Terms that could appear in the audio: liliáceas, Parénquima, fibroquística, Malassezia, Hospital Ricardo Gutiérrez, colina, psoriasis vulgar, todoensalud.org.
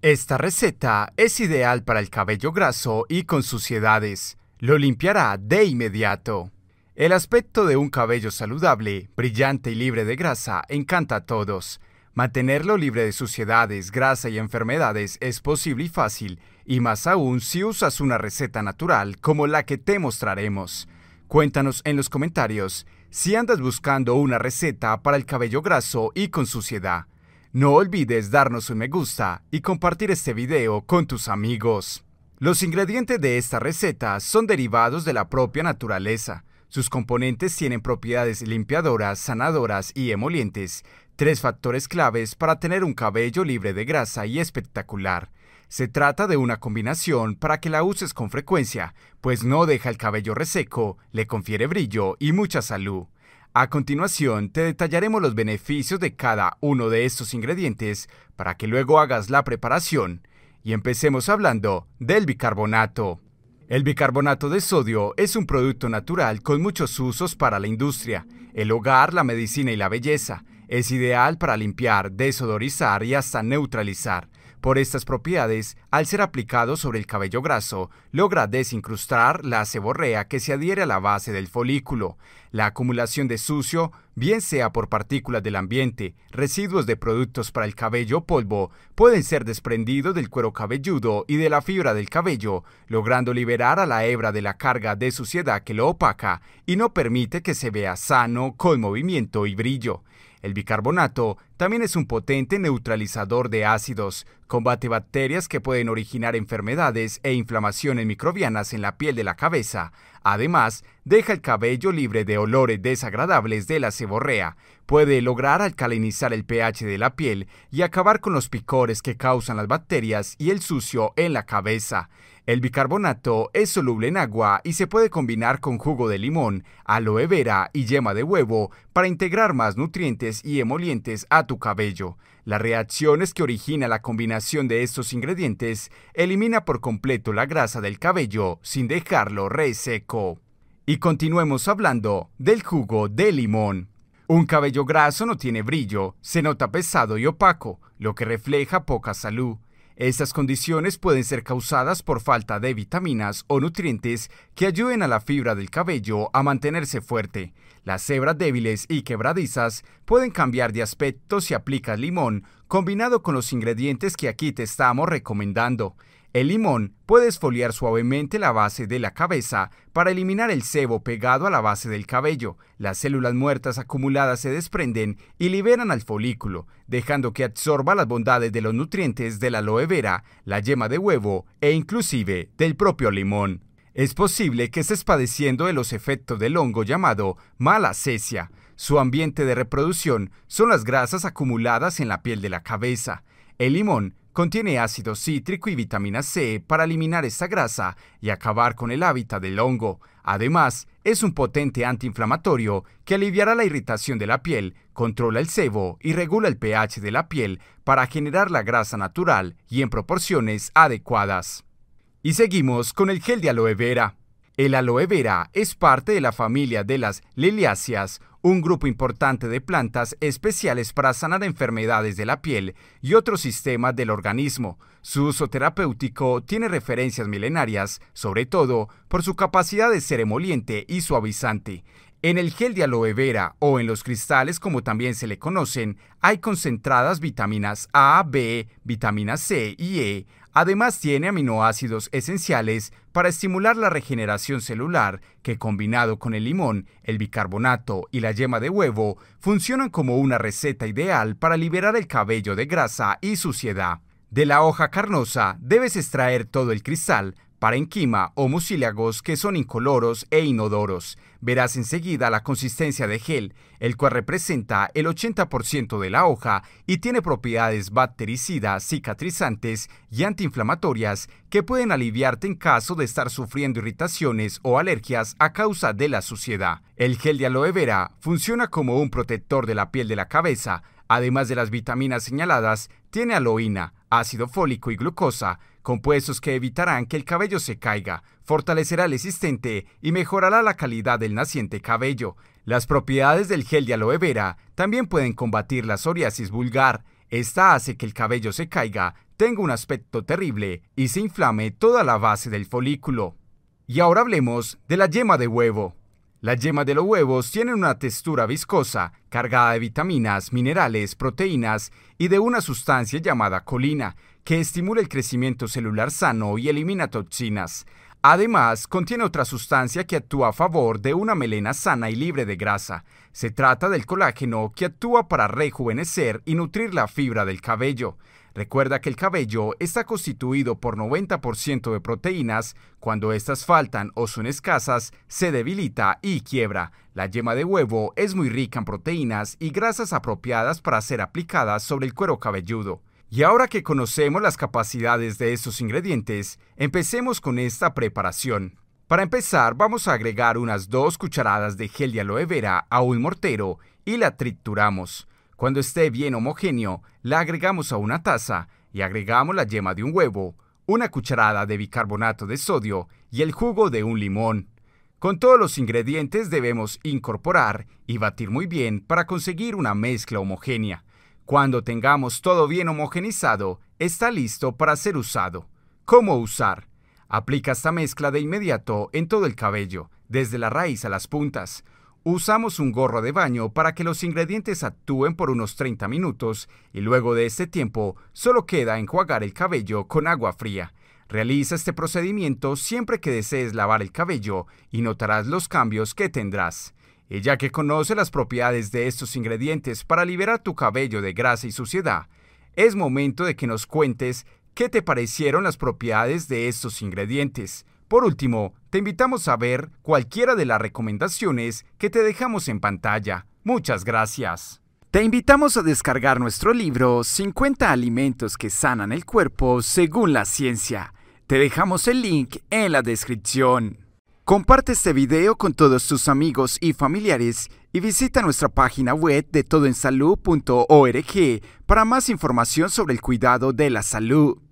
Esta receta es ideal para el cabello graso y con suciedades. Lo limpiará de inmediato. El aspecto de un cabello saludable, brillante y libre de grasa encanta a todos. Mantenerlo libre de suciedades, grasa y enfermedades es posible y fácil, y más aún si usas una receta natural como la que te mostraremos. Cuéntanos en los comentarios si andas buscando una receta para el cabello graso y con suciedad. No olvides darnos un me gusta y compartir este video con tus amigos. Los ingredientes de esta receta son derivados de la propia naturaleza. Sus componentes tienen propiedades limpiadoras, sanadoras y emolientes, tres factores claves para tener un cabello libre de grasa y espectacular. Se trata de una combinación para que la uses con frecuencia, pues no deja el cabello reseco, le confiere brillo y mucha salud. A continuación, te detallaremos los beneficios de cada uno de estos ingredientes para que luego hagas la preparación. Y empecemos hablando del bicarbonato. El bicarbonato de sodio es un producto natural con muchos usos para la industria, el hogar, la medicina y la belleza. Es ideal para limpiar, desodorizar y hasta neutralizar. Por estas propiedades, al ser aplicado sobre el cabello graso, logra desincrustar la seborrea que se adhiere a la base del folículo. La acumulación de sucio, bien sea por partículas del ambiente, residuos de productos para el cabello o polvo, pueden ser desprendidos del cuero cabelludo y de la fibra del cabello, logrando liberar a la hebra de la carga de suciedad que lo opaca y no permite que se vea sano, con movimiento y brillo. El bicarbonato también es un potente neutralizador de ácidos, combate bacterias que pueden originar enfermedades e inflamaciones microbianas en la piel de la cabeza. Además, deja el cabello libre de olores desagradables de la seborrea, puede lograr alcalinizar el pH de la piel y acabar con los picores que causan las bacterias y el sucio en la cabeza. El bicarbonato es soluble en agua y se puede combinar con jugo de limón, aloe vera y yema de huevo para integrar más nutrientes y emolientes a tu cabello. Las reacciones que origina la combinación de estos ingredientes elimina por completo la grasa del cabello sin dejarlo reseco. Y continuemos hablando del jugo de limón. Un cabello graso no tiene brillo, se nota pesado y opaco, lo que refleja poca salud. Estas condiciones pueden ser causadas por falta de vitaminas o nutrientes que ayuden a la fibra del cabello a mantenerse fuerte. Las hebras débiles y quebradizas pueden cambiar de aspecto si aplicas limón, combinado con los ingredientes que aquí te estamos recomendando. El limón puede exfoliar suavemente la base de la cabeza para eliminar el sebo pegado a la base del cabello. Las células muertas acumuladas se desprenden y liberan al folículo, dejando que absorba las bondades de los nutrientes de la aloe vera, la yema de huevo e inclusive del propio limón. Es posible que estés padeciendo de los efectos del hongo llamado Malassezia. Su ambiente de reproducción son las grasas acumuladas en la piel de la cabeza. El limón contiene ácido cítrico y vitamina C para eliminar esta grasa y acabar con el hábitat del hongo. Además, es un potente antiinflamatorio que aliviará la irritación de la piel, controla el sebo y regula el pH de la piel para generar la grasa natural y en proporciones adecuadas. Y seguimos con el gel de aloe vera. El aloe vera es parte de la familia de las liliáceas, un grupo importante de plantas especiales para sanar enfermedades de la piel y otros sistemas del organismo. Su uso terapéutico tiene referencias milenarias, sobre todo por su capacidad de ser emoliente y suavizante. En el gel de aloe vera o en los cristales, como también se le conocen, hay concentradas vitaminas A, B, vitamina C y E. Además tiene aminoácidos esenciales para estimular la regeneración celular que, combinado con el limón, el bicarbonato y la yema de huevo, funcionan como una receta ideal para liberar el cabello de grasa y suciedad. De la hoja carnosa debes extraer todo el cristal, parénquima o mucílagos, que son incoloros e inodoros. Verás enseguida la consistencia de gel, el cual representa el 80% de la hoja y tiene propiedades bactericidas, cicatrizantes y antiinflamatorias que pueden aliviarte en caso de estar sufriendo irritaciones o alergias a causa de la suciedad. El gel de aloe vera funciona como un protector de la piel de la cabeza. Además de las vitaminas señaladas, tiene aloína, ácido fólico y glucosa, compuestos que evitarán que el cabello se caiga, fortalecerá el existente y mejorará la calidad del naciente cabello. Las propiedades del gel de aloe vera también pueden combatir la psoriasis vulgar. Esta hace que el cabello se caiga, tenga un aspecto terrible y se inflame toda la base del folículo. Y ahora hablemos de la yema de huevo. Las yemas de los huevos tienen una textura viscosa, cargada de vitaminas, minerales, proteínas y de una sustancia llamada colina, que estimula el crecimiento celular sano y elimina toxinas. Además, contiene otra sustancia que actúa a favor de una melena sana y libre de grasa. Se trata del colágeno, que actúa para rejuvenecer y nutrir la fibra del cabello. Recuerda que el cabello está constituido por 90% de proteínas. Cuando estas faltan o son escasas, se debilita y quiebra. La yema de huevo es muy rica en proteínas y grasas apropiadas para ser aplicadas sobre el cuero cabelludo. Y ahora que conocemos las capacidades de estos ingredientes, empecemos con esta preparación. Para empezar, vamos a agregar unas 2 cucharadas de gel de aloe vera a un mortero y la trituramos. Cuando esté bien homogéneo, la agregamos a una taza y agregamos la yema de un huevo, una cucharada de bicarbonato de sodio y el jugo de un limón. Con todos los ingredientes debemos incorporar y batir muy bien para conseguir una mezcla homogénea. Cuando tengamos todo bien homogenizado, está listo para ser usado. ¿Cómo usar? Aplica esta mezcla de inmediato en todo el cabello, desde la raíz a las puntas. Usamos un gorro de baño para que los ingredientes actúen por unos 30 minutos y luego de este tiempo solo queda enjuagar el cabello con agua fría. Realiza este procedimiento siempre que desees lavar el cabello y notarás los cambios que tendrás. Y ya que conoces las propiedades de estos ingredientes para liberar tu cabello de grasa y suciedad, es momento de que nos cuentes qué te parecieron las propiedades de estos ingredientes. Por último, te invitamos a ver cualquiera de las recomendaciones que te dejamos en pantalla. Muchas gracias. Te invitamos a descargar nuestro libro 50 alimentos que sanan el cuerpo según la ciencia. Te dejamos el link en la descripción. Comparte este video con todos tus amigos y familiares y visita nuestra página web de todoensalud.org para más información sobre el cuidado de la salud.